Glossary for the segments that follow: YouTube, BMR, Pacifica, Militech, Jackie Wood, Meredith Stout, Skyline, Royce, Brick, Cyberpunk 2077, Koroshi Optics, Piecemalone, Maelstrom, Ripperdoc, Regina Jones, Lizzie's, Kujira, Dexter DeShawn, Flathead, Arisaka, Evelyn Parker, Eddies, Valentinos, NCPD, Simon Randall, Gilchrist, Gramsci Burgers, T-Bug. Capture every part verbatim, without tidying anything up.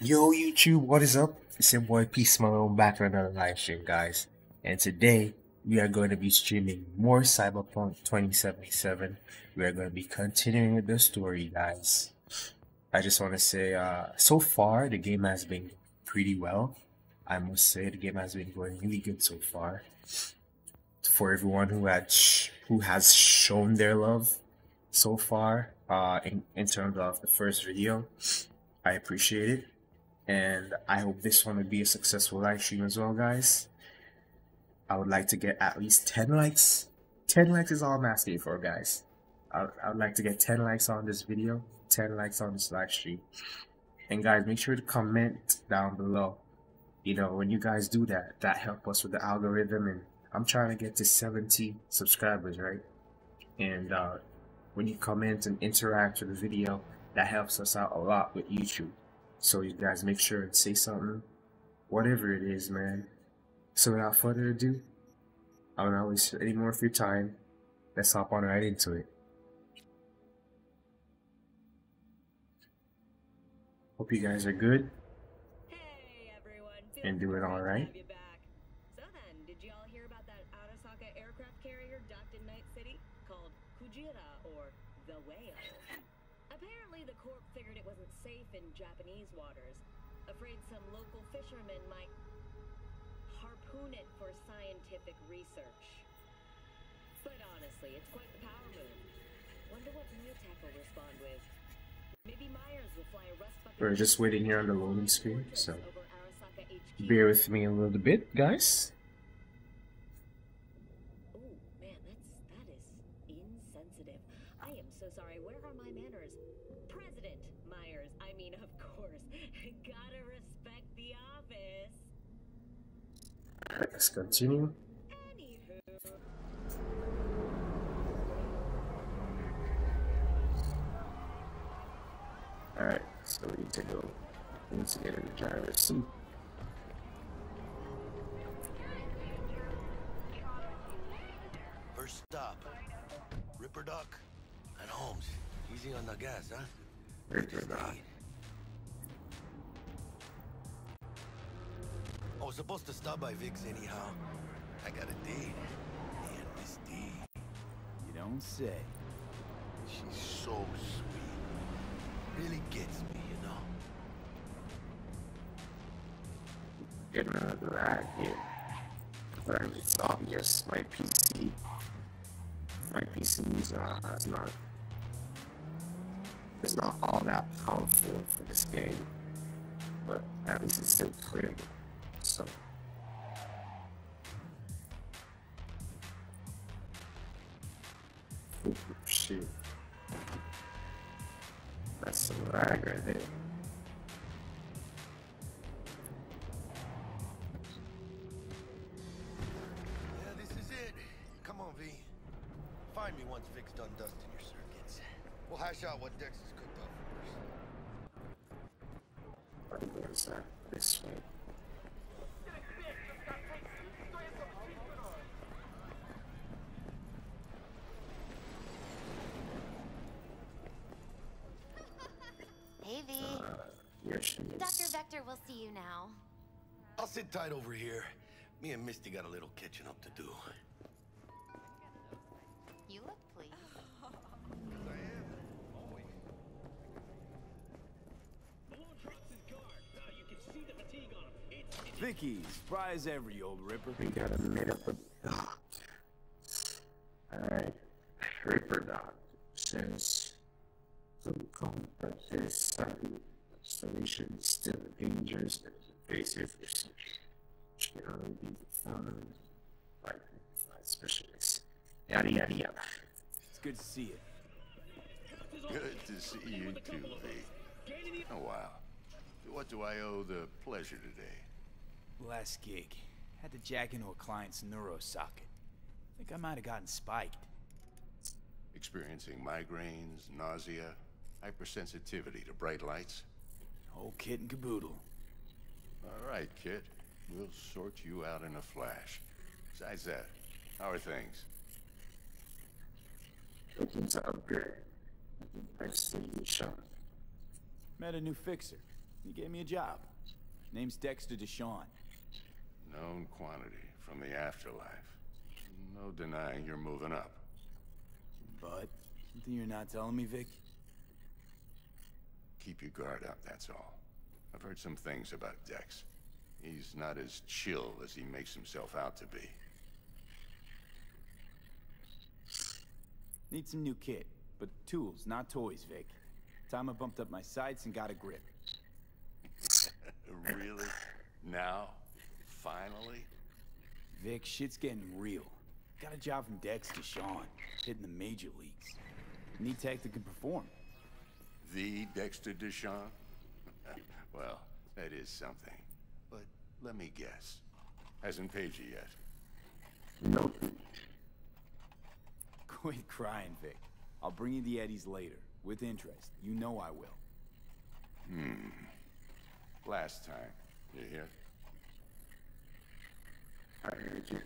Yo YouTube, what is up? It's your boy Piecemalone back on another live stream, guys. And today we are going to be streaming more Cyberpunk twenty seventy-seven. We are going to be continuing with the story, guys. I just want to say, uh, so far the game has been pretty well. I must say the game has been going really good so far. For everyone who had sh who has shown their love so far, uh, in in terms of the first video, I appreciate it. And I hope this one would be a successful live stream as well, guys. I would like to get at least ten likes. ten likes is all I'm asking for, guys. I, I would like to get ten likes on this video, ten likes on this live stream. And guys, make sure to comment down below. You know, when you guys do that, that helps us with the algorithm. And I'm trying to get to seventy subscribers, right? And uh, when you comment and interact with the video, that helps us out a lot with YouTube. So you guys make sure and say something, whatever it is, man. So without further ado, I don't want to waste any more of your time. Let's hop on right into it. Hope you guys are good. Hey everyone, and doing all right. So then, did you all hear about that Arisaka aircraft carrier docked in Night City called Kujira or the Whale? Apparently the corp figured it wasn't safe in Japanese waters, afraid some local fishermen might harpoon it for scientific research. But honestly, it's quite the power move. Wonder what Militech will respond with. Maybe Myers will fly a rust bucket. We're just waiting here on the loading screen, so bear with me a little bit, guys. Sorry, where are my manners? President Myers, I mean, of course. Gotta respect the office. Let's continue. Anywho. Alright, so we need to go. We need to get in the driver's seat. First stop, Ripperdoc. And Holmes, easy on the gas, huh? I was supposed to stop by Vic's anyhow. I got a date. And this date. You don't say. She's so sweet. Really gets me, you know. Getting another ride here. But I'm just on just my P C. My P C is uh, not. It's not all that powerful for this game, but at least it's still playable. So, oh, shit, that's some lag right there. Yeah, this is it. Come on, V. Find me once Vic's done dust in your circuits. We'll hash out what Dex has cooked up first. I'm going inside this way. Hey V. Uh, here she is. Doctor Vector will see you now. I'll sit tight over here. Me and Misty got a little catching up to do. You look pleased. Vicky, surprise every old ripper. We got a made up of Doc. Alright. Ripperdoc says some complex installation is still dangerous and invasive research. Which can only be found by specialists. Yada yada yada. It's good to see you. Good to see you too, V. Oh wow. What do I owe the pleasure today? Last gig. Had to jack into a client's neuro socket. Think I might have gotten spiked. Experiencing migraines, nausea, hypersensitivity to bright lights. Whole kit and caboodle. All right, kid. We'll sort you out in a flash. Besides that, how are things? Looking to upgrade. Nice to meet you, Sean. Met a new fixer. He gave me a job. Name's Dexter DeShawn. Known quantity from the afterlife. No denying you're moving up. But something you're not telling me, Vic? Keep your guard up, that's all. I've heard some things about Dex. He's not as chill as he makes himself out to be. Need some new kit, but tools, not toys, Vic. Time I bumped up my sights and got a grip. Really? Now? Finally? Vic, shit's getting real. Got a job from Dex DeShawn, hitting the major leagues. Need tech that can perform. The Dexter DeShawn? Well, that is something. But let me guess. Hasn't paid you yet. No. Quit crying, Vic. I'll bring you the Eddies later. With interest. You know I will. Hmm. Last time. You hear? I heard you.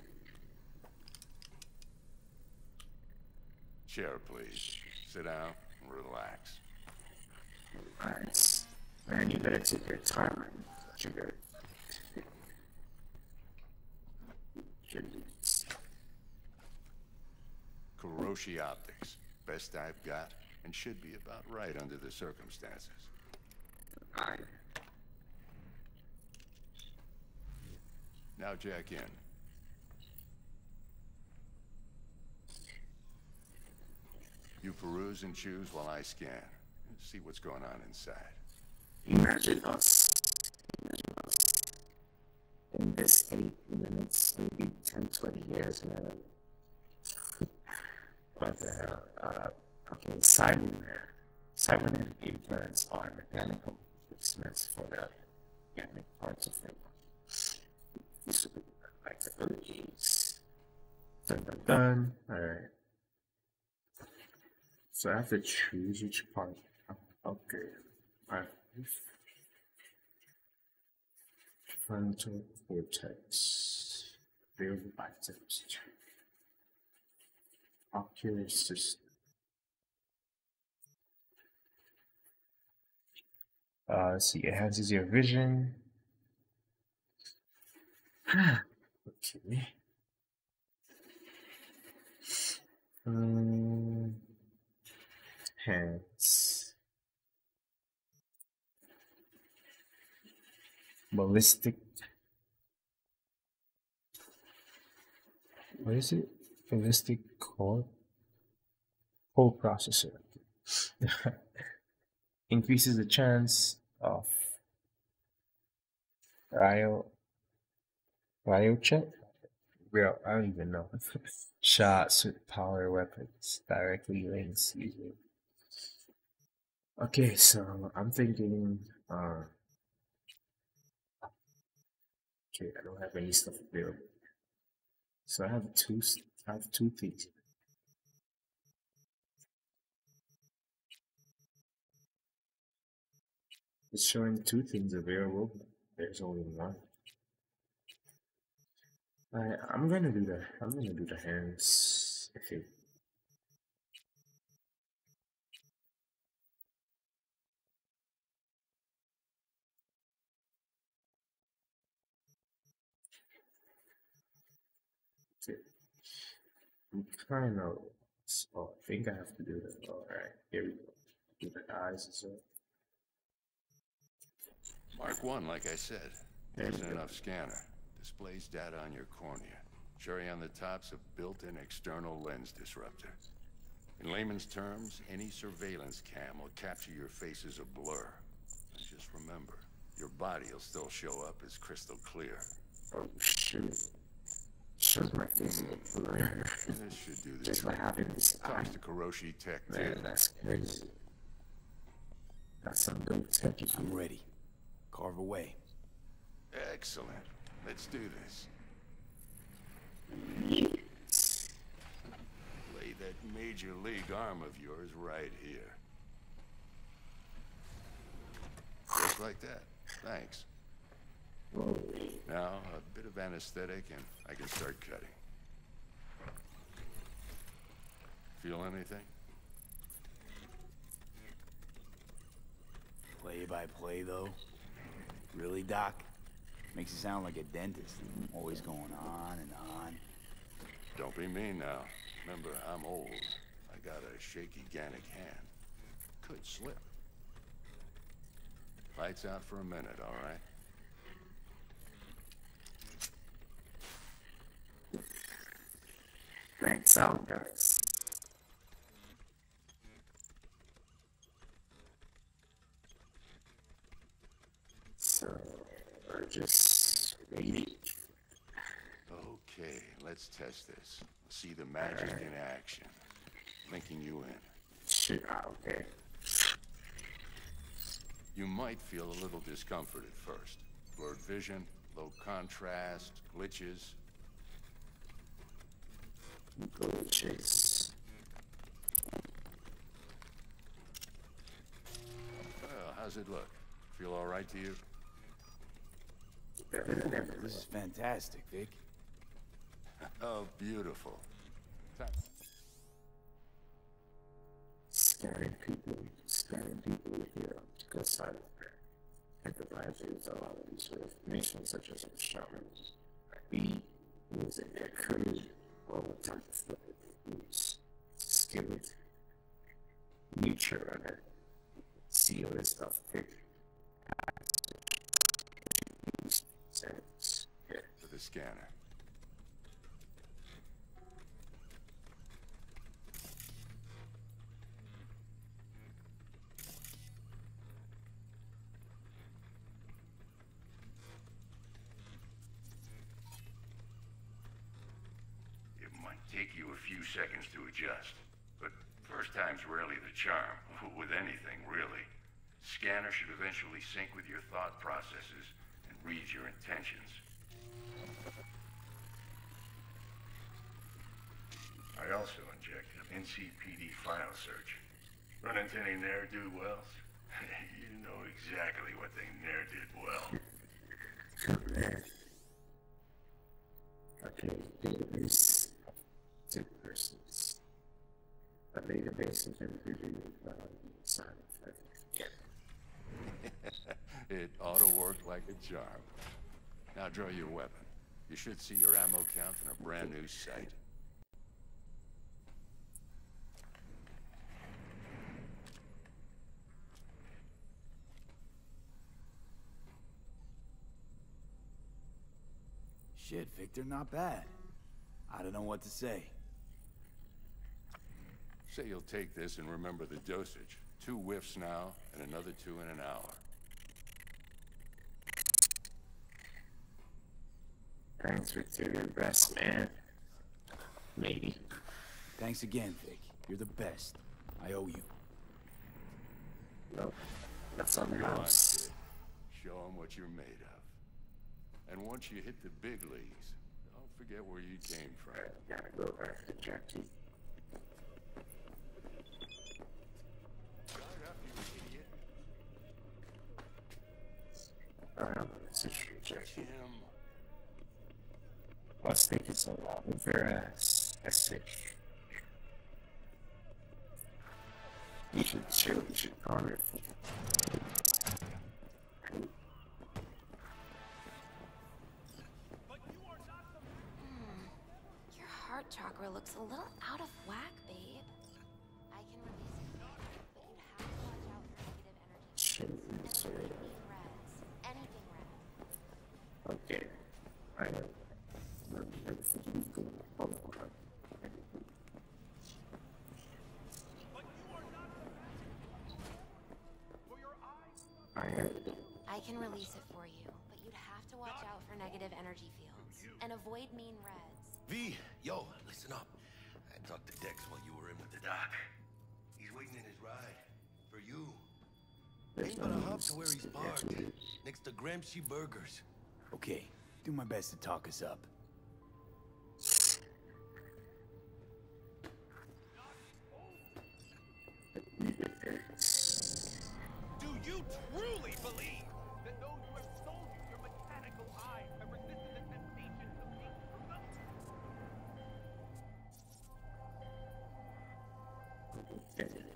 Chair, please. Sit down and relax. Relax. Man, you better take your time. Sugar. Sugar. Koroshi Optics. Best I've got, and should be about right under the circumstances. Aye. Now jack in. You peruse and choose while I scan. See what's going on inside. Imagine us. Imagine us. In this eight minutes, maybe ten, twenty years, man. What the hell? Uh, fucking Simon, man. Simon and influence are mechanical instruments for the mechanic parts of it. This would be like the abilities. Dun dun dun. Alright. So I have to choose each part. Okay. Alright. Frontal cortex. Build items. Ocular system. Uh, let's see, enhances your vision. Okay. Um, hands. Ballistic. What is it? Ballistic core. Core processor. Increases the chance of Ryo. Ryo check? Well, I don't even know. Shots with power weapons directly links user. Okay, so I'm thinking. Uh, okay, I don't have any stuff available. So I have two. I have two things. It's showing two things available. There's only one. Alright, I'm gonna do the I'm gonna do the hands. Okay. Okay. I'm kind of. Oh, I think I have to do that. Alright, here we go. Do the eyes as well. Mark one, like I said. There's an enough scanner. Displays data on your cornea. Cherry on the top's a built-in external lens disruptor. In layman's terms, any surveillance cam will capture your face as a blur. And just remember, your body will still show up as crystal clear. Oh, shoot. Shows my face as a blur. This should do this. That's what happened this time. Talks to Koroshi Tech, too. Man, that's crazy. That's some good tech. I'm ready. Carve away. Excellent. Let's do this. Lay that major league arm of yours right here. Just like that. Thanks. Now, a bit of anesthetic and I can start cutting. Feel anything? Play by play, though? Really, Doc? Makes you sound like a dentist. Always going on and on. Don't be mean now. Remember, I'm old. I got a shaky Gannic hand. Could slip. Lights out for a minute, all right? Thanks, out, guys. So, we're just waiting. Okay, let's test this. Let's see the magic right. in action. Linking you in. Shit, okay. You might feel a little discomfort at first. Blurred vision, low contrast, glitches. Glitches. Well, how's it look? Feel all right to you? This is fantastic, Vic. Oh, beautiful. Scaring people, scaring people here to go silent. It provides you with a lot of useful information, such as the shamans, be using their courage, or what type of weapon they use, skill it, nature on it, see all this stuff, Vic. Yeah. For the scanner. It might take you a few seconds to adjust, but first time's rarely the charm, with anything, really. Scanner should eventually sync with your thought processes. Read your intentions. I also inject an N C P D file search. Run into any ne'er-do-wells? You know exactly what they ne'er-did well. Okay, database. Two persons. A database is included in the sign of that. It ought to work like a charm. Now draw your weapon. You should see your ammo count in a brand new sight. Shit, Victor, not bad. I don't know what to say. Say you'll take this and remember the dosage. Two whiffs now, and another two in an hour. Thanks for doing your best, man. Maybe. Thanks again, Vic. You're the best. I owe you. Nope. That's on the house. Show them what you're made of. And once you hit the big leagues, don't forget where you came from. Right, gotta go back to Jackie. I have a message from Jackie. Let's think it's a lot of your ass. I think you should chill, you should honor it. Your heart chakra looks a little out of whack, babe. I can release it, but you'd have to watch out for negative energy. Shit, sorry. Anything red. Okay, I know. I can release it for you, but you'd have to watch out for negative energy fields and avoid mean reds. V, yo, listen up. I talked to Dex while you were in with the doc. He's waiting in his ride for you. Ain't gonna hop to where he's parked, next to Gramsci Burgers. Okay, do my best to talk us up. Truly believe that those who have sold you your mechanical eyes have resisted the temptation to make corruption.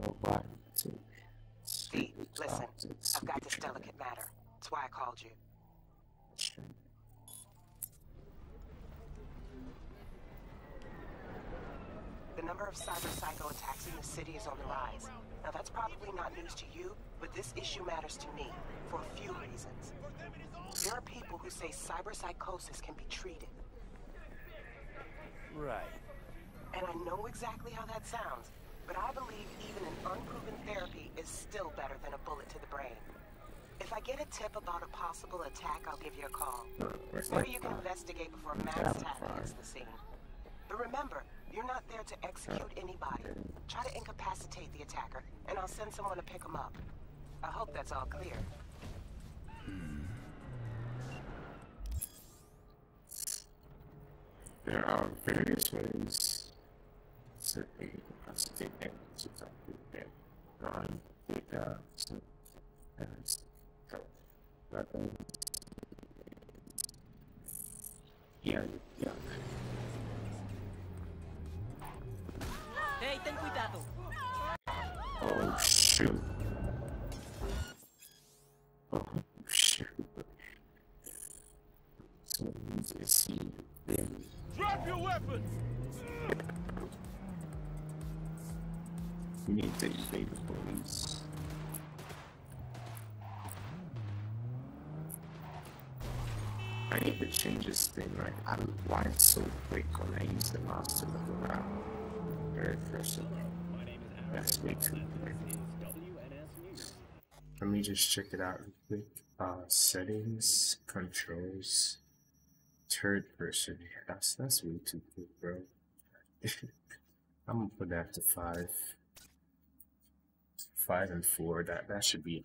No violence. delicate matter. That's why I called you. The number of cyber-psycho attacks in the city is on the rise. Now that's probably not news to you, but this issue matters to me, for a few reasons. There are people who say cyber-psychosis can be treated. Right. And I know exactly how that sounds, but I believe even an unproven therapy is still better than a bullet to the brain. If I get a tip about a possible attack, I'll give you a call. Maybe you can investigate before mass attack hits the scene. But remember, you're not there to execute anybody. Try to incapacitate the attacker, and I'll send someone to pick him up. I hope that's all clear. Hmm. There are various ways to incapacitate and to talk to them. Drawing data, so and but, um, yeah, yeah. Hey, ten cuidado. Oh shoot. Oh shoot. So easy to see them. Drop your weapons! We need to evade the police. I need to change this thing, right? I don't know why it's so quick when I use the mouse to look around. Very first of all, that's way too quick. Let me just check it out real quick. Uh, settings, controls, third person. That's, that's way too quick, bro. I'm gonna put that to five. Five and four, that, that should be it.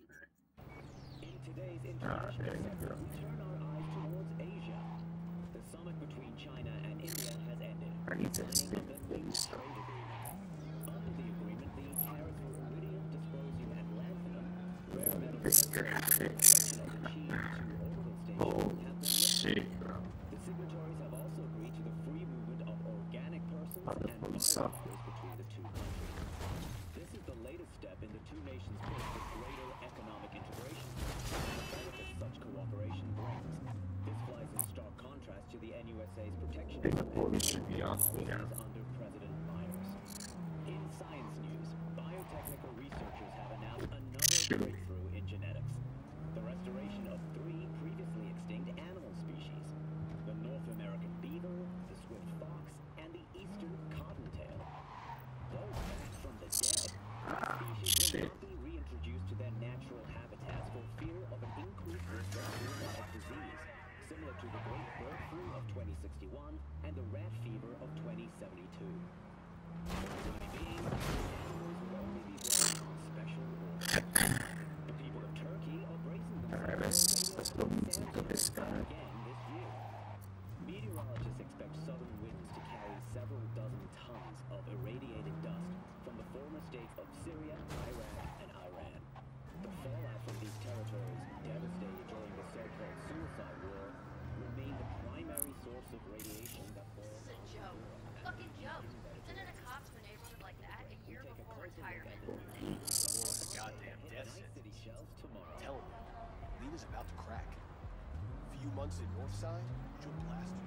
Ah, there you go. I need to speak with stuff. This graphics. Oh shit, bro. What the police are. This is the latest step in the two nations' push for greater economic integration. The benefit such cooperation brings. This flies in stark contrast to the N U S A's protection. The police should be off there. Under President Myers. In science news, biotechnical researchers have announced another Shoot. breakthrough in genetics. The restoration of three previously extinct animal species. The North American beagle, the swift fox, and the eastern cottontail. Those back from the dead, ah, species will not be reintroduced to their natural habitats for fear of an increased resurgence of disease, similar to the Great Bird Flu of twenty sixty-one and the rat fever of twenty seventy-two. Alright, let's let's go into this guy. Meteorologists expect southern winds to carry several dozen tons of irradiated dust from the former states of Syria, Iraq, and Iran. The fallout from these territories, devastated during the so-called suicide war, remain the primary source of radiation that falls. This is a joke. A fucking joke. Isn't it a cops for neighborhood like that a year before retirement? The goddamn death sentence. Tell him, Lena's about to crack. Few months at Northside, she'll blast herself.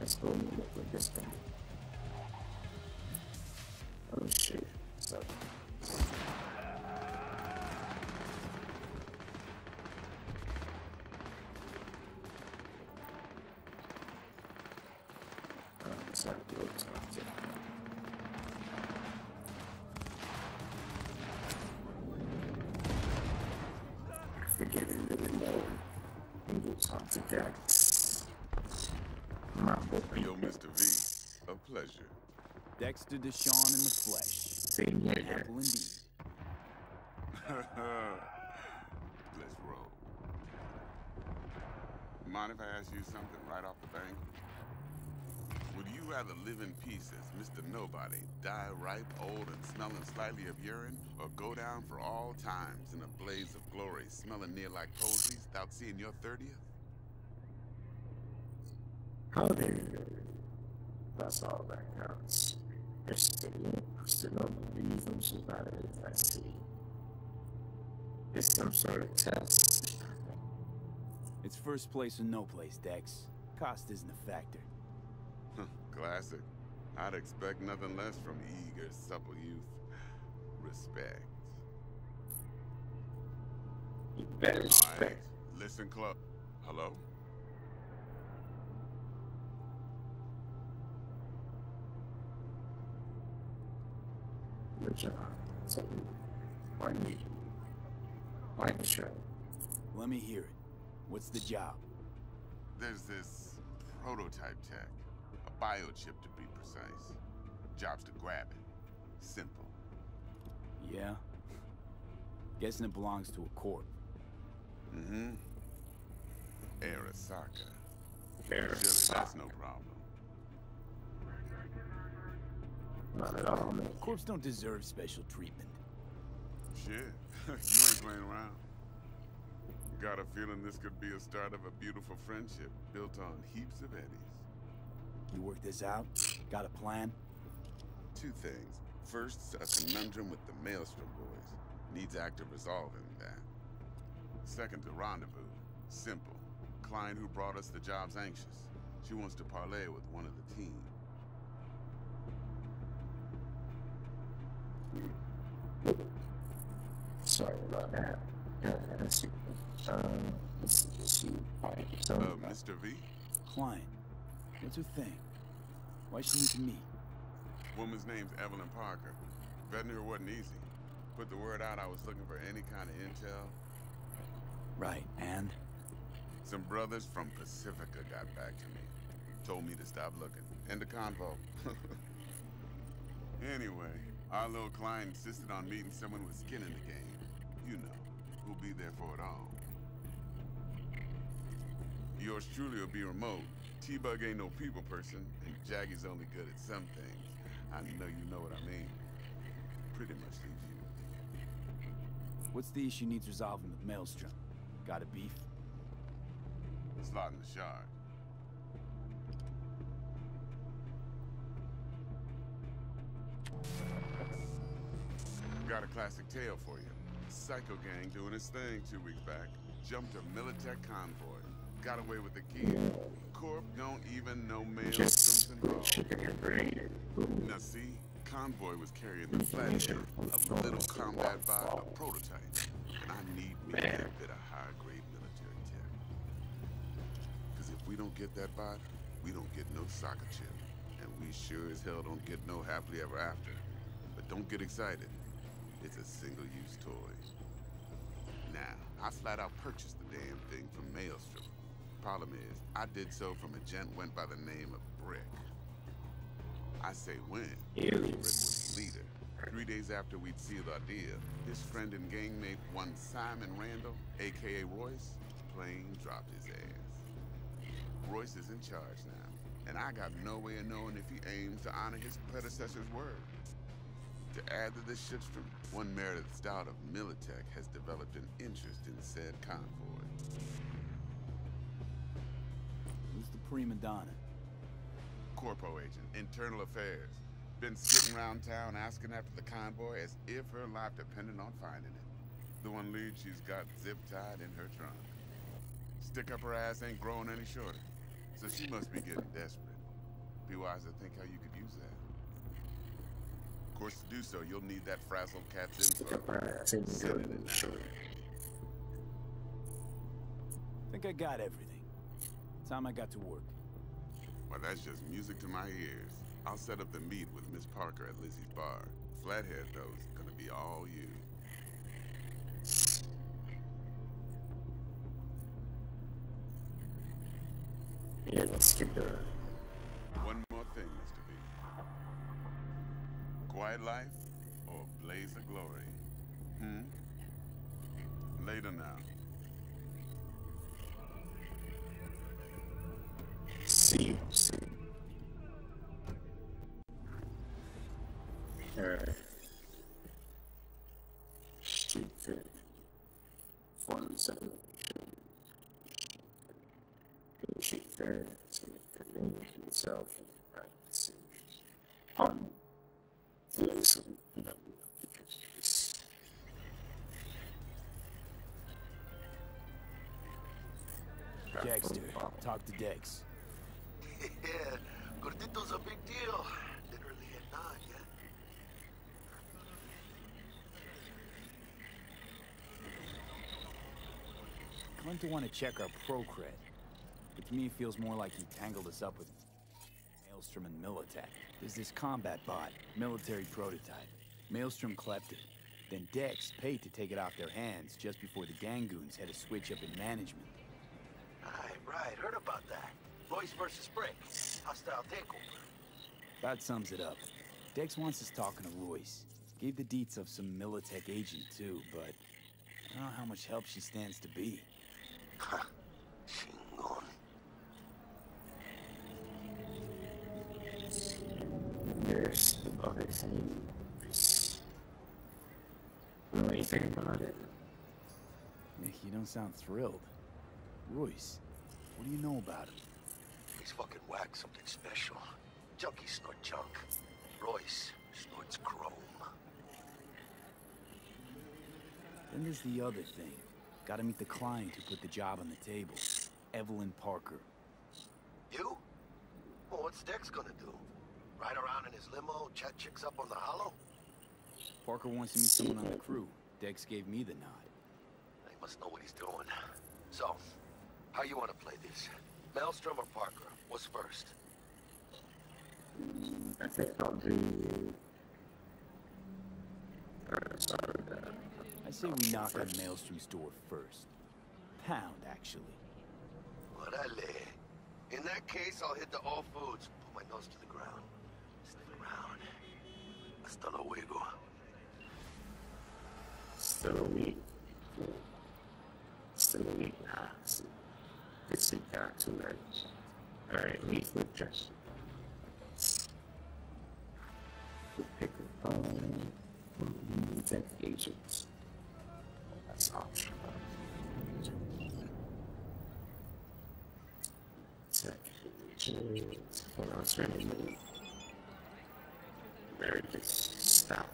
Let's go and look at this thing. Oh shit, what's up? Oh, it's not good, it's not good. I forget it really well. I think we'll talk to Dex. Yo, Mister V, a pleasure. Dexter DeShawn in the flesh. Same here. Apple and bean. Let's roll. mind if I ask you something right off the thing? Would you rather live in peace as Mister Nobody, die ripe, old, and smelling slightly of urine, or go down for all times in a blaze of glory, smelling near like posies without seeing your thirtieth? How do you do it? That's all that counts. Mister Nobody, from somebody I see. It's some sort of test. It's first place or no place, Dex. Cost isn't a factor. Classic. I'd expect nothing less from eager, supple youth. Respect. You better respect. All right. Listen, club. Hello? Good job. So, why me? Why the show? Let me hear it. What's the job? There's this prototype tech, a biochip to be precise. Job's to grab it. Simple. Yeah. Guessing it belongs to a corp. Mm-hmm. Arisaka. Arisaka. Surely that's no problem. Not at all, man. Corps don't deserve special treatment. Shit. You ain't playing around. Got a feeling this could be a start of a beautiful friendship built on heaps of eddies. You work this out? Got a plan? Two things. First, a conundrum with the Maelstrom boys. Needs active resolving that. Second, a rendezvous. Simple. Client who brought us the job's anxious. She wants to parlay with one of the team. Sorry about that. Uh, let's see. Um, let's see. Right, uh, Mister V? Klein. What's her thing? Why she need to meet? Woman's name's Evelyn Parker. Vetting her wasn't easy. Put the word out I was looking for any kind of intel. Right, and? Some brothers from Pacifica got back to me. Told me to stop looking. End the convo. Anyway, our little Klein insisted on meeting someone with skin in the game. You know, who'll be there for it all. Yours truly will be remote. T-Bug ain't no people person, and Jaggy's only good at some things. I know you know what I mean. Pretty much leaves you. What's the issue needs resolving with Maelstrom? Got a beef? It's lot in the shard. Got a classic tale for you. Psycho gang doing his thing two weeks back. Jumped a Militech convoy. Got away with the key. Corp don't even know Maelstrom involved. Now see, convoy was carrying the Flathead, a little combat bot, a prototype. And I need me Man. a bit of high-grade military tech. Because if we don't get that bot, we don't get no soccer chip. And we sure as hell don't get no happily ever after. But don't get excited. It's a single-use toy. Now, I flat out purchased the damn thing from Maelstrom. Problem is, I did so from a gent went by the name of Brick. I say when. Brick was leader. Three days after we'd sealed our deal, his friend and gangmate, one Simon Randall, a k a. Royce, plain dropped his ass. Royce is in charge now, and I got no way of knowing if he aims to honor his predecessor's word. To add to this shitstrom, one Meredith Stout of Militech has developed an interest in said convoy. Who's the prima donna? Corpo agent, internal affairs. Been sitting around town asking after the convoy as if her life depended on finding it. The one lead she's got zip-tied in her trunk. Stick up her ass ain't growing any shorter, so she must be getting desperate. Be wise to think how you could use that. Of course, to do so, you'll need that frazzled cat's info. Think I got everything. Time I got to work. Well, that's just music to my ears. I'll set up the meet with Miss Parker at Lizzie's bar. Flathead, though, is gonna be all you. Yeah, let's skip that. One more thing, Mister B. Quiet life or blaze of glory? Hmm? Later now. see you soon. Her stupid form seven. She fair to convene himself in the right decision on the place of the prejudice. Dexter, talk to Dex. Yeah, Gordito's a big deal. Literally a nod, yeah. I'm going to want to check our Procred. But to me, it feels more like he tangled us up with Maelstrom and Militech. There's this combat bot, military prototype. Maelstrom clept it. Then Dex paid to take it off their hands just before the Gangoons had a switch up in management. Right, right. Heard about that. Royce versus Brick. Hostile takeover. That sums it up. Dex wants us talking to Royce. Gave the deets of some Militech agent, too, but I don't know how much help she stands to be. Huh. There's the other thing. What do you think about it? Nick, you don't sound thrilled. Royce, what do you know about him? He's fucking whacked something special. Junkies snort junk. Royce snorts chrome. Then there's the other thing. Gotta meet the client who put the job on the table. Evelyn Parker. You? Well, what's Dex gonna do? Ride around in his limo, chat chicks up on the hollow? Parker wants to meet someone on the crew. Dex gave me the nod. He must know what he's doing. So, how you want to play this? Maelstrom or Parker? What's first? Mm, I think I'll do... Sorry, uh, I say we knock on Maelstrom's door first. Pound, actually. Orale. In that case, I'll hit the all foods. Put my nose to the ground. Stick around. Hasta luego. Hasta luego. Hasta luego. It's a got to learn. Alright, leave with Justin. We'll pick up on the agents. That's optional. Second agent. Hold on, it's ready. Meredith Stout.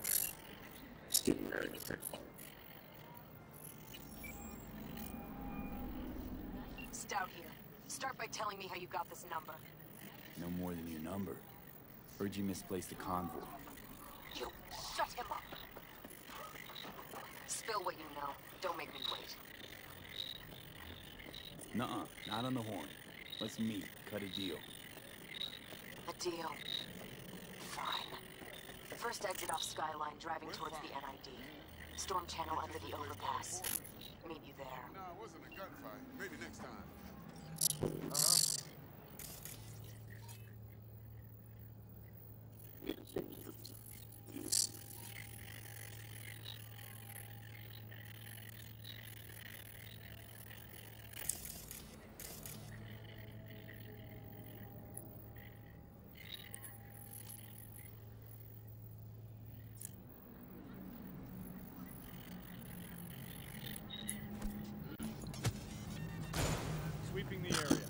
Just give Meredith a call. Stout here. Start by telling me how you got this number. No more than your number. Heard you misplaced the convoy. You shut him up. Spill what you know. Don't make me wait. Nuh-uh. Not on the horn. Let's meet. Cut a deal. A deal. Fine. First exit off Skyline, driving towards the N I D. Storm channel under the overpass. Meet you there. No, it wasn't a gunfight. Maybe next time. Uh-huh.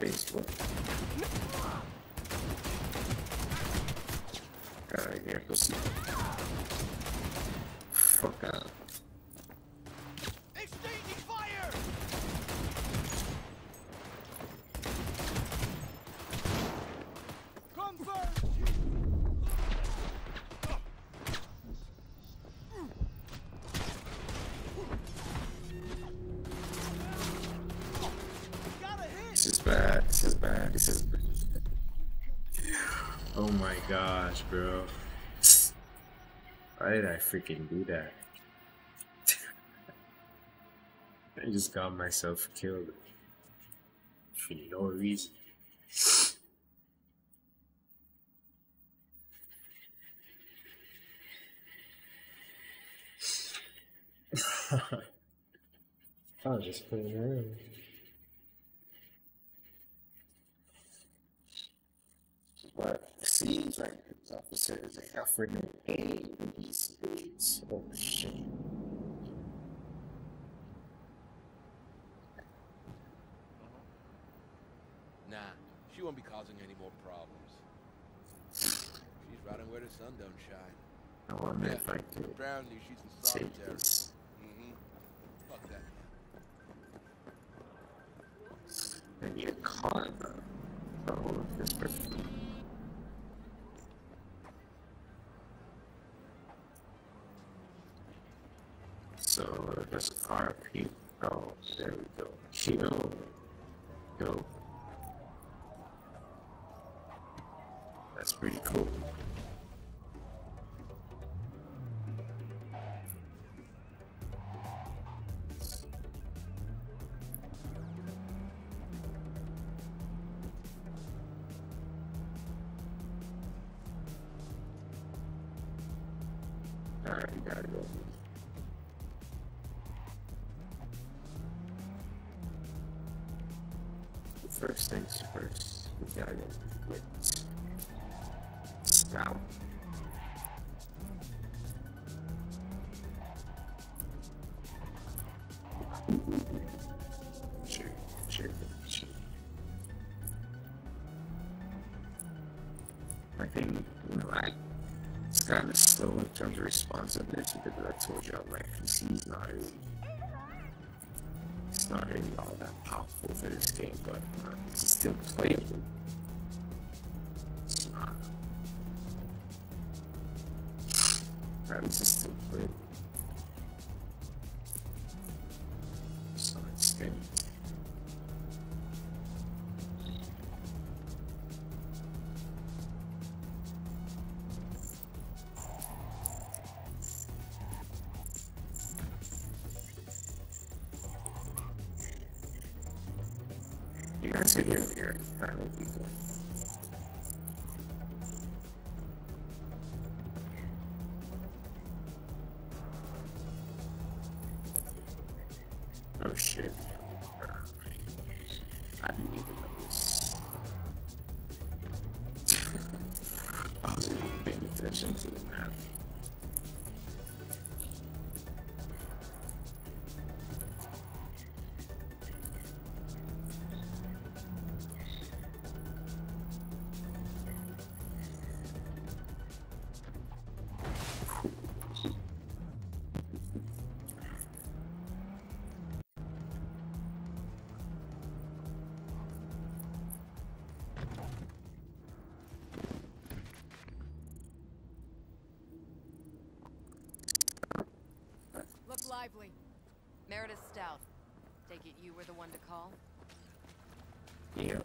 Facebook. Cara, ninguém conseguiu. Focar. This is bad, this is bad, this is bad. Oh my gosh, bro. Why did I freaking do that? I just got myself killed for no reason. I'll just put it around. But see, like, this officer is like a freaking A with these dudes. Oh shit. Nah, she won't be causing any more problems. She's right on where the sun don't shine. I wonder yeah, if I could apparently she's in solitary. Take this. Mm-hmm. Fuck that. I need a car, though. Oh, this person. So, there's a car up here. Oh, there we go. Kino. Go. That's pretty cool. First things first, we gotta go with Stout. Sure, sure, sure. I think, you know, I, it's kind of slow in terms of responsiveness because I told y'all, like, he's not really. It's not really all that powerful for this game, but uh, it's still playable. It's not. Right, it's still playable. So it's good. Sit here, here. That would be good. Oh shit! I didn't even know this. I wasn't even paying attention to the map. Lively. Meredith Stout. Take it you were the one to call? Yeah.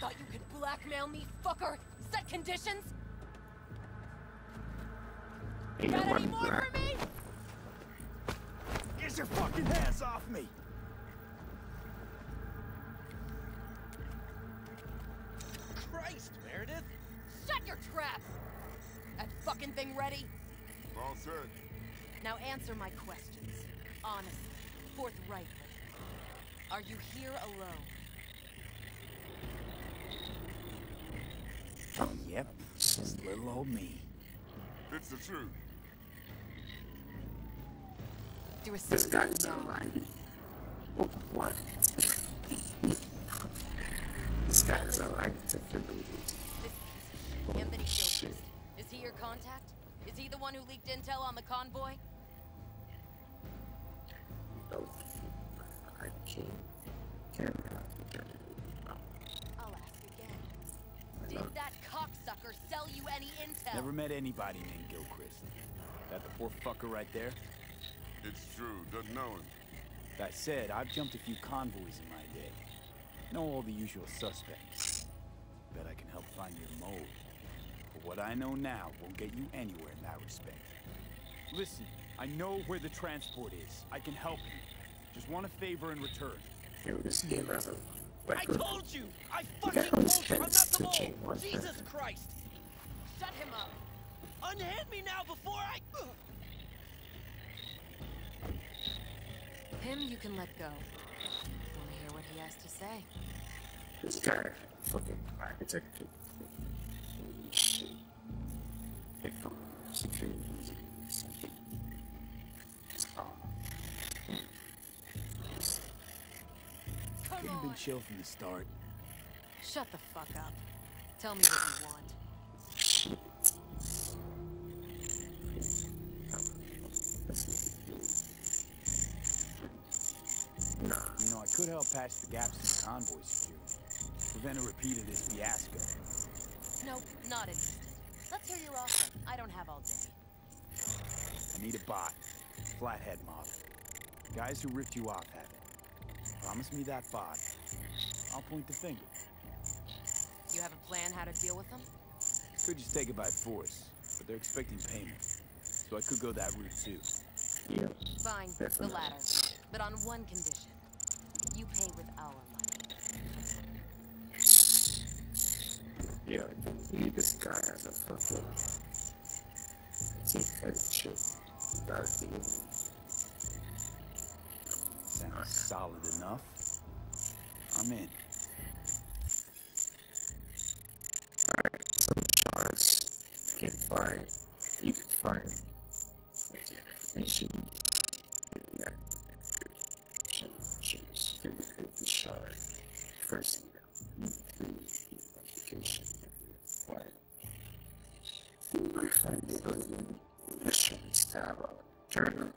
Thought you could blackmail me, fucker! Set conditions? Ain't got any more black. For me? Get your fucking hands off me! Christ, Meredith! Shut your trap! That fucking thing ready? All set. Now answer my questions. Honestly, forthrightly. Are you here alone? Oh, yep. Just little old me. It's the truth. Do a this guy's online. Oh, what? This guy's online. Oh, shit. Is he your contact? Is he the one who leaked intel on the convoy? No, I can't. Can't I'll ask again. Did that cocksucker sell you any intel? Never met anybody named Gilchrist. That the poor fucker right there? It's true. Doesn't know him. That said, I've jumped a few convoys in my day. and all the usual suspects. Bet I can help find your mode. But what I know now won't get you anywhere in that respect. Listen, I know where the transport is. I can help you. Just want a favor in return. Yo, this game has a record. I told you! I fucking told you! I'm not the mole! Jesus Christ! Shut him up! Unhand me now before I... Him you can let go. I want to hear what he has to say. This guy, fucking architect. Holy shit. Pick up security music. Couldn't have been chill from the start. Shut the fuck up. Tell me what you want. You know, I could help patch the gaps in the convoys for you. Prevent a repeat of this fiasco. Nope, not interested. Let's hear your offer. I don't have all day. I need a bot. Flathead mob. Guys who ripped you off have it. Promise me that bot. I'll point the finger. You have a plan how to deal with them? Could just take it by force, but they're expecting payment. So I could go that route too. Yeah. Fine, the latter. But on one condition. You pay with our money. Yeah, I can see this guy has a fucking... He's head shit. That's the... Sounds solid enough. I'm in. Alright, so Charles can find... You can find... information. First, application required. We find the alien missions tab on the journal.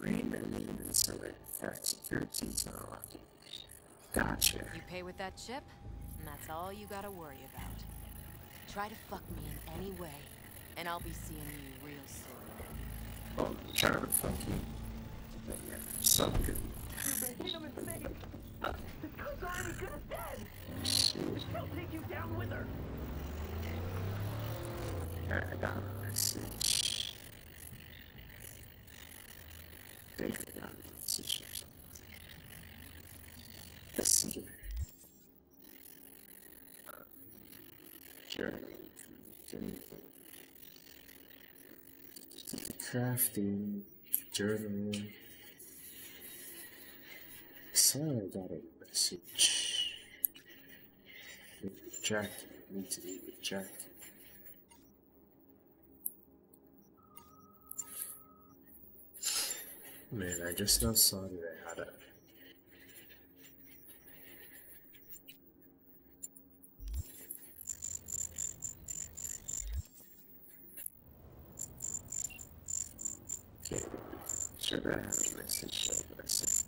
Read the name and select that securities are locked. Gotcha. You pay with that chip, and that's all you gotta worry about. Try to fuck me in any way, and I'll be seeing you real soon. Oh, I'm trying to fuck you. But yeah, so good. Hit him in the face! The cook's already good as dead! She'll take you down with her! Alright, I got a message. I think I got a message or something. Let's see. Uh, journey. Crafting. Journal. So I got a message. Rejected. I need to be rejected. Man, I just now saw that I had a... Okay, should I have a message? I message.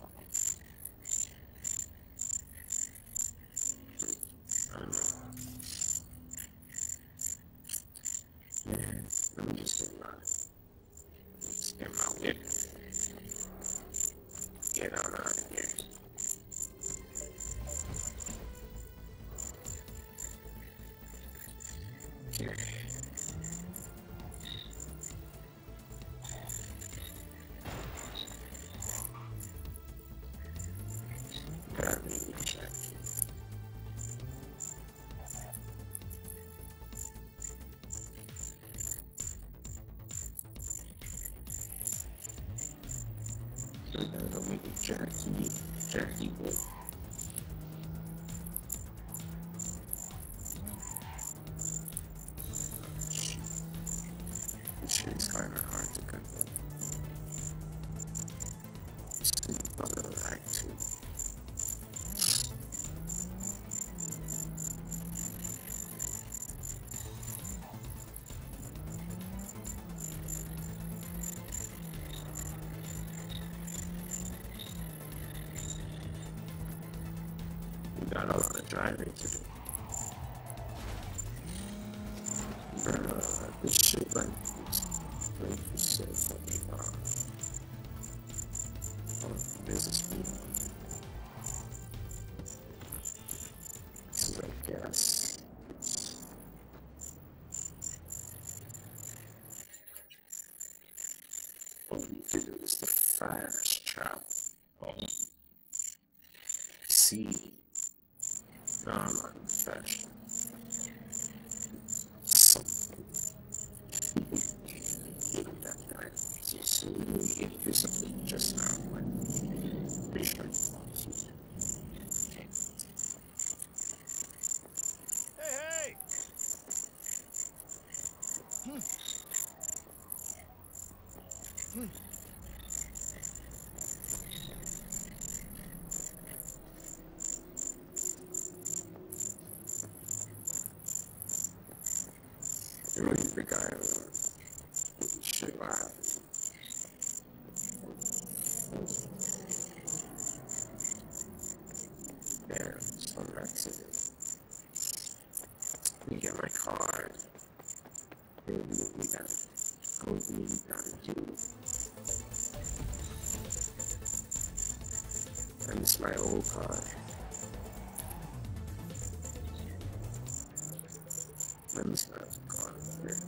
Jackie, Jackie Wood. This shit is kind of hard to control. This is another lag too. Got a lot of driving to do. Bruh, this shit like this. Like this so fucking hard. Oh, business people. see. No, I'm not in fashion. Something just now, like, be sure. Hey, hey! Hmm. Hmm. You really think I uh, should laugh? Let me get my card. What do we gotta, what do we gotta do? I miss my old card. I miss my old card over here.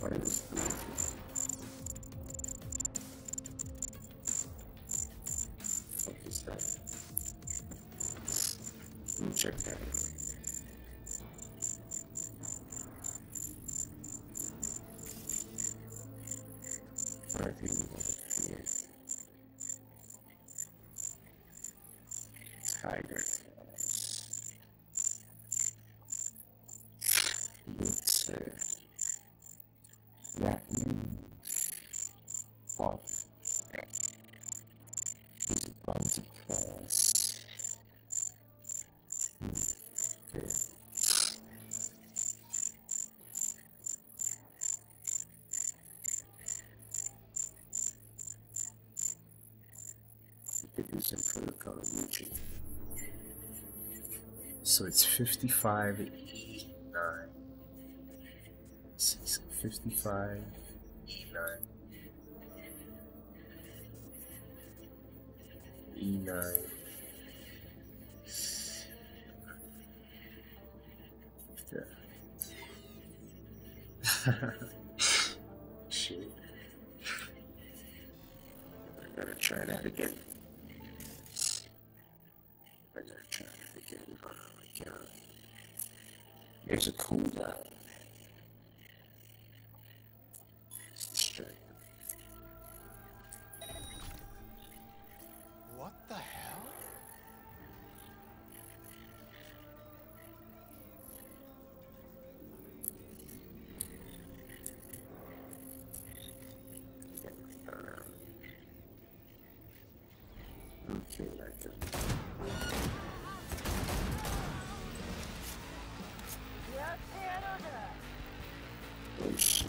What is this? Check that out. I think we got it here. Tiger. Let's uh, wrap him up. He's about to pass. So it's fifty-five eighty-nine. Six fifty-five eighty-nine. eighty-nine. Yeah. Shit. I gotta try that again. There's a cooldown. What the hell? Okay, I can. Oh shit.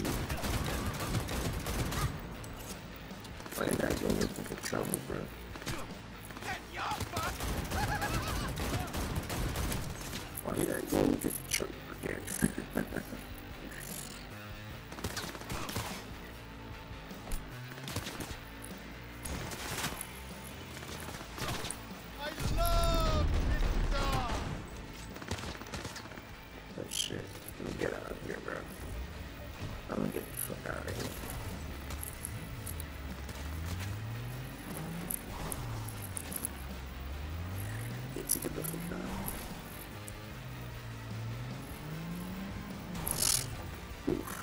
Why did I go looking for trouble, bro? Why did I go looking for trouble again? I love this dog. Oh shit. Let me get out of here, bro. I'm gonna get the fuck out of here. Get to get the fuck out of here. Oof.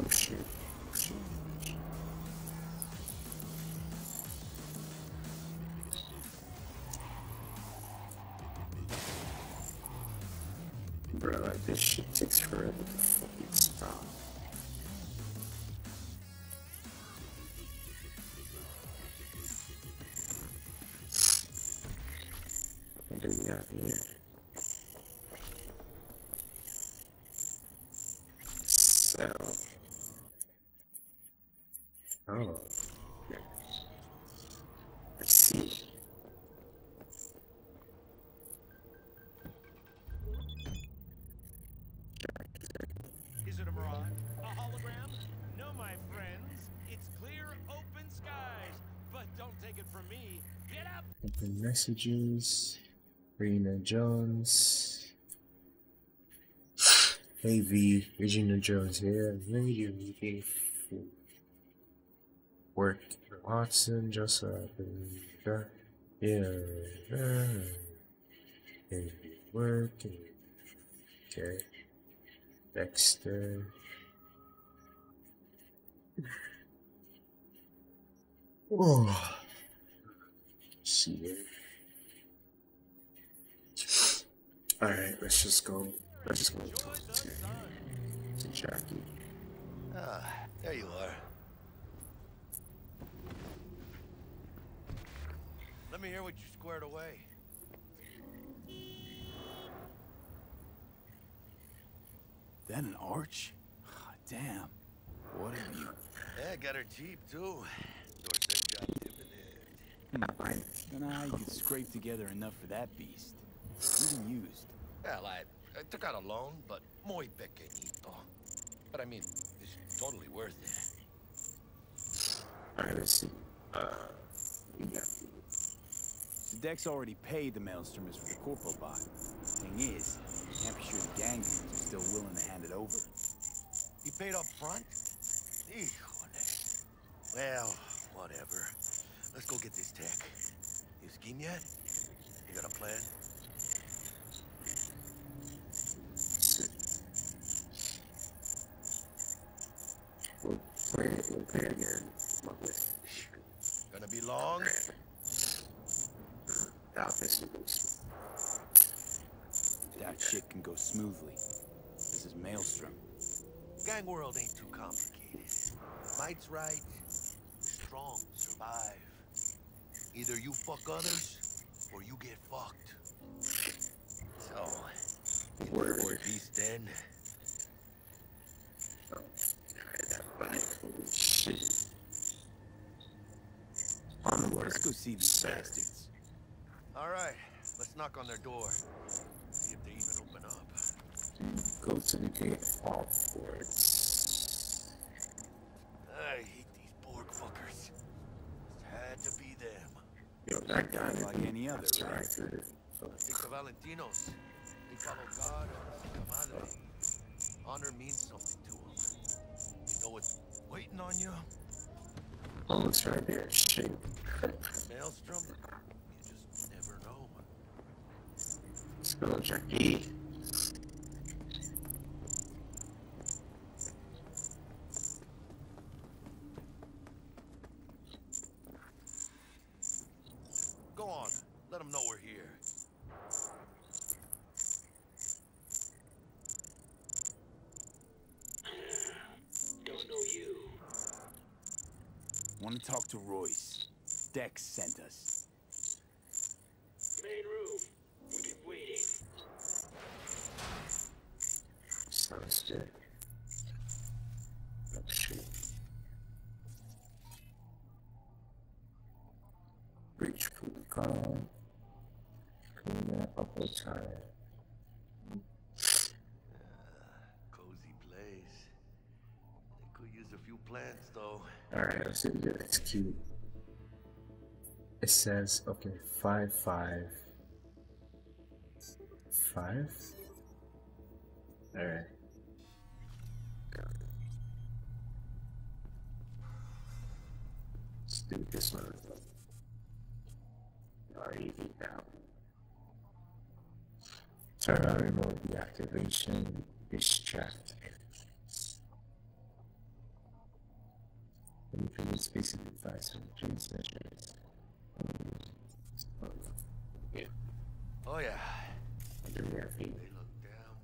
Oh shit. Bro, like this shit takes forever to fucking stop. What do we got here? So. Oh. I see. Is it a mirage? A hologram? No, my friends. take it from me. Get up. Open messages. Regina Jones. Hey V, Regina Jones here. Yeah, maybe you're looking for work. Watson, just happened. Yeah, yeah. Maybe work. Okay. Dexter. Oh, see you. All right, let's just go. Let's just go talk to, to Jackie. Ah, there you are. Let me hear what you squared away. That an arch? Oh, damn. What have you? Yeah, got her cheap too. And I could scrape together enough for that beast. Even used. Well, I, I took out a loan, but muy pequeñito. But I mean, it's totally worth it. Alright, let's see. Uh, yeah. So Dex already paid the Maelstromers for the corpo bot. Thing is, I'm sure the gang dudes are still willing to hand it over. He paid up front? Híjole. Well, whatever. Let's go get this tech. You scheme yet? You got a plan? We'll play it. We'll play it again. Gonna be long? That shit can go smoothly. This is Maelstrom. Gang world ain't too complicated. Might's right. Strong survive. Either you fuck others, or you get fucked. So, get the board beast then. Oh, that bike. Holy shit. Onward. Let's go see these bastards. Alright, let's knock on their door. See if they even open up. Go to the gate all forwards. I hate these Borg fuckers. Had to be them. Yo, that guy like any other, right? Think of Valentinos. They follow God and Madre. Honor means something to them. You know what's waiting on you? Oh, it's right there. Shit. Maelstrom? You just never know. Let's go, Jackie. Talk to Royce. Dex sent us. Main room. We've been waiting. Sounds good. Let's shoot. Breach protocol. Clean up up all time. Plants, though. All right, let's see if we can execute. It says, okay, five, five, five. All right. Let's do this one. R E V now. Turn on remote deactivation. Distract. Independent basic advice on change sessions. Yeah. Oh yeah. They look damn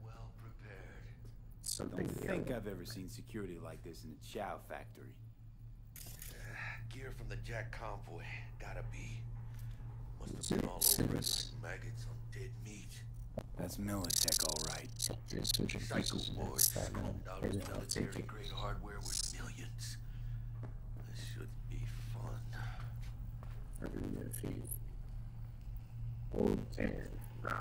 well prepared. Something. Don't think I've ever seen security like this in a chow factory. Uh, gear from the Jack convoy. Gotta be. Must have been all over us like maggots on dead meat. That's Militech, all right. Cycle boards combed out of military grade hardware with millions. Old and Rob.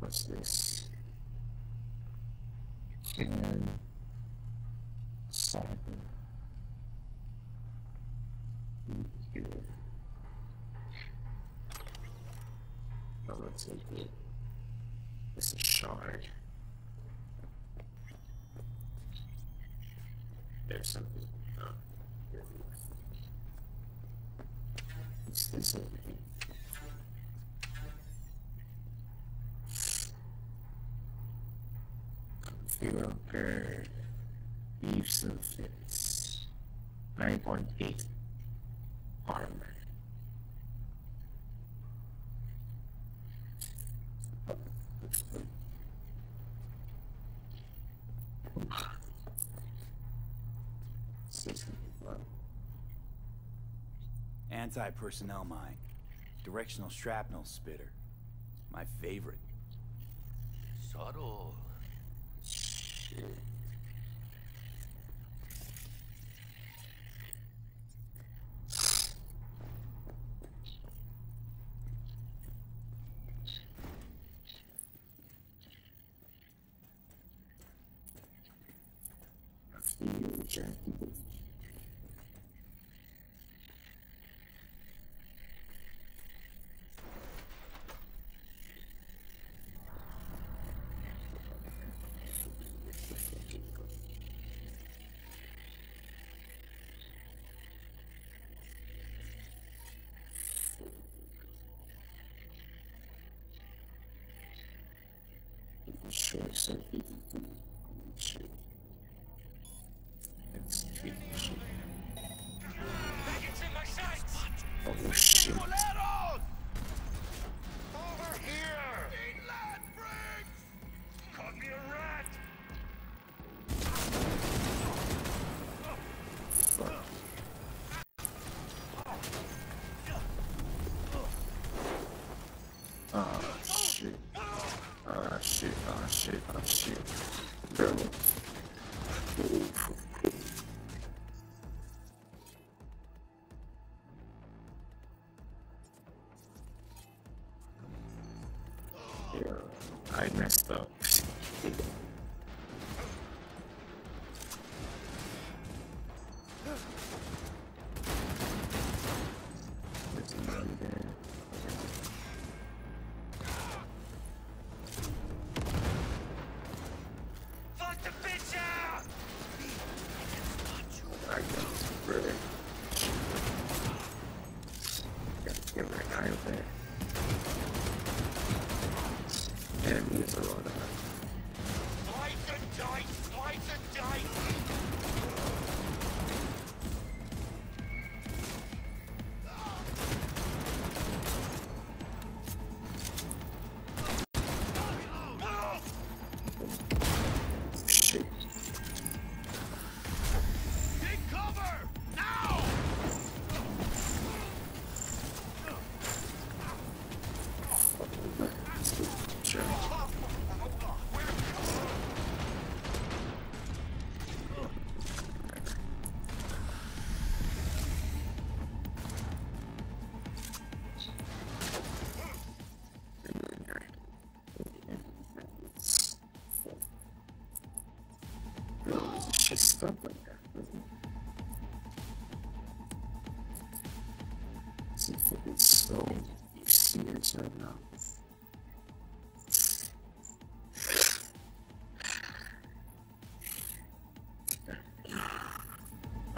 What's this? scan cyber here. No, that's not good. This is shy. There's something. Oh, here we go. It's this over here. Developer leaves of its nine point eight armor. Anti-personnel mine. Directional shrapnel spitter. My favorite. Subtle. Sure, so he can shoot. Let's keep shooting. Oh, shit. Over here! England, Brick! Call me a rat! Fuck. Oh, shit. Ah, shit, ah, shit, ah, shit. Bro. Yeah, I messed up. Stuff like that, doesn't it? See if it's so serious right now.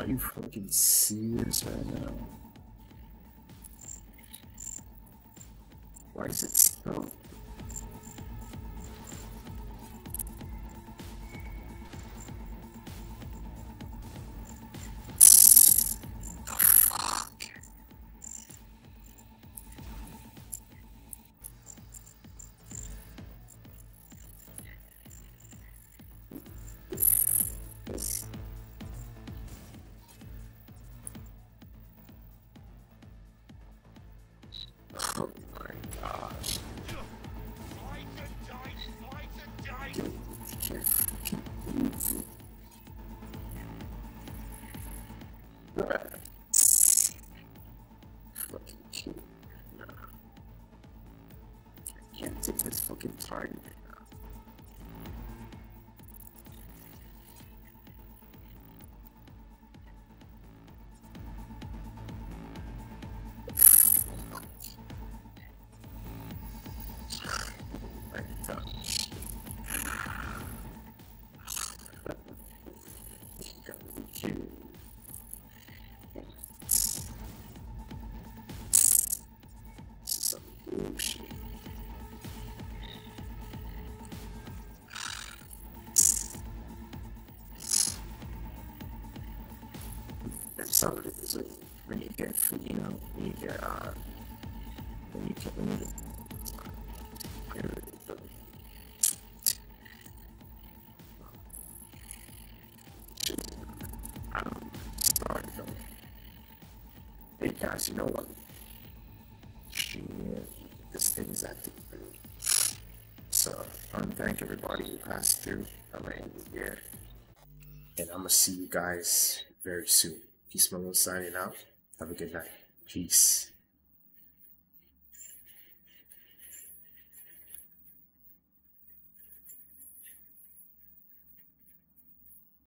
Are you fucking serious right now? Why is it so? It's fucking tired right now. conservatism when you get, you know, when you get, uh, when you get, when you get, I don't know, sorry, hey guys, you know what, shit, this thing is acting really, so I want to thank everybody who passed through, I'm gonna end it here, and I'm gonna see you guys very soon. Peace, Malone, signing out. Have a good night. Peace.